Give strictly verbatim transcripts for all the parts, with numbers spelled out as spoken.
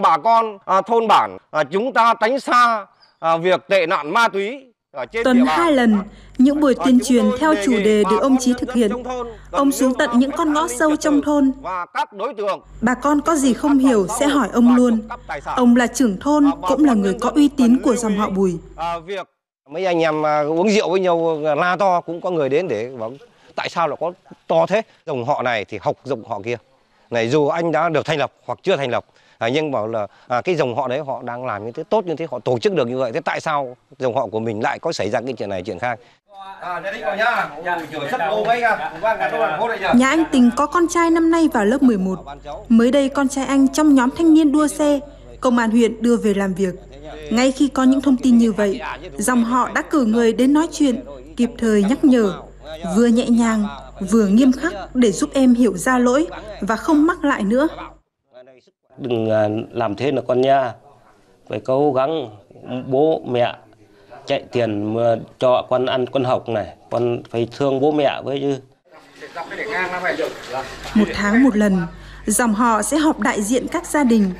Bà con à, thôn bản à, chúng ta tránh xa à, việc tệ nạn ma túy. Tuần hai lần, những buổi tuyên truyền theo chủ đề được ông Chí thực hiện. Ông xuống tận những con ngõ sâu trong thôn. Bà con có gì không hiểu sẽ hỏi ông luôn. Ông là trưởng thôn, cũng là người có uy tín của dòng họ Bùi. Mấy anh em uống rượu với nhau la to, cũng có người đến để bảo tại sao lại có to thế. Dòng họ này thì học dòng họ kia. Này dù anh đã được thành lập hoặc chưa thành lập, à, nhưng bảo là à, cái dòng họ đấy họ đang làm như thế tốt như thế, họ tổ chức được như vậy, thế tại sao dòng họ của mình lại có xảy ra cái chuyện này chuyện khác? Nhà anh Tình có con trai năm nay vào lớp mười một. Mới đây con trai anh trong nhóm thanh niên đua xe, công an huyện đưa về làm việc. Ngay khi có những thông tin như vậy, dòng họ đã cử người đến nói chuyện, kịp thời nhắc nhở, vừa nhẹ nhàng, vừa nghiêm khắc để giúp em hiểu ra lỗi và không mắc lại nữa. Đừng làm thế là con nha, phải cố gắng bố mẹ chạy tiền cho con ăn con học này, con phải thương bố mẹ với chứ. Một tháng một lần, dòng họ sẽ họp đại diện các gia đình.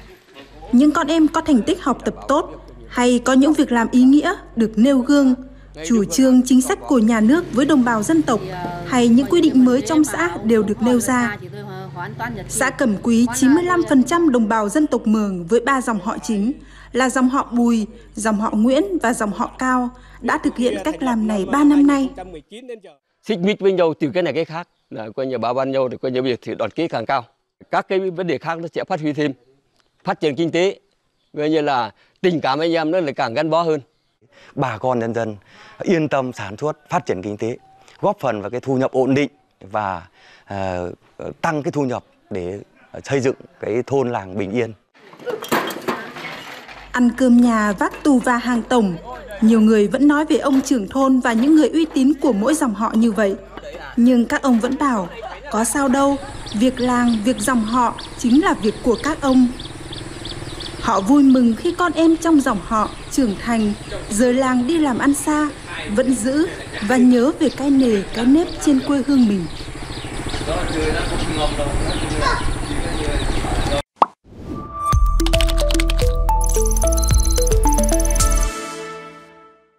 Những con em có thành tích học tập tốt hay có những việc làm ý nghĩa được nêu gương, chủ trương chính sách của nhà nước với đồng bào dân tộc hay những quy định mới trong xã đều được nêu ra. Xã Cẩm Quý chín mươi lăm phần trăm đồng bào dân tộc Mường với ba dòng họ chính là dòng họ Bùi, dòng họ Nguyễn và dòng họ Cao đã thực hiện cách làm này ba năm nay. Xích mích với nhau từ cái này cái khác, là coi như bà ban nhau thì coi như bây giờ thì đoàn kết càng cao. Các cái vấn đề khác nó sẽ phát huy thêm, phát triển kinh tế, coi như là tình cảm anh em nó lại càng gắn bó hơn. Bà con nhân dân yên tâm sản xuất, phát triển kinh tế, góp phần vào cái thu nhập ổn định và uh, tăng cái thu nhập để xây dựng cái thôn làng bình yên. Ăn cơm nhà vác tù và hàng tổng, nhiều người vẫn nói về ông trưởng thôn và những người uy tín của mỗi dòng họ như vậy. Nhưng các ông vẫn bảo, có sao đâu, việc làng, việc dòng họ chính là việc của các ông. Họ vui mừng khi con em trong dòng họ trưởng thành, rời làng đi làm ăn xa, vẫn giữ và nhớ về cái nề, cái nếp trên quê hương mình.